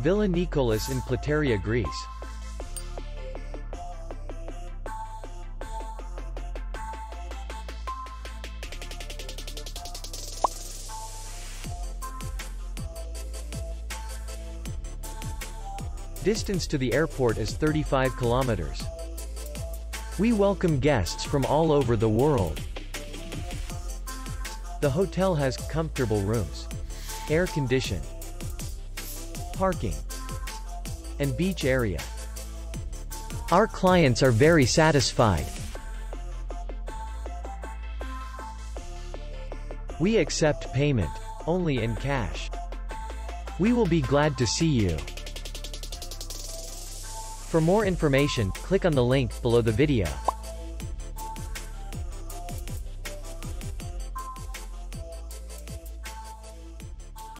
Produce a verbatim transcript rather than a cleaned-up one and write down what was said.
Villa Nikolas in Plataria, Greece. Distance to the airport is thirty-five kilometers. We welcome guests from all over the world. The hotel has comfortable rooms, air condition, parking, and beach area. Our clients are very satisfied. We accept payment only in cash. We will be glad to see you. For more information, click on the link below the video.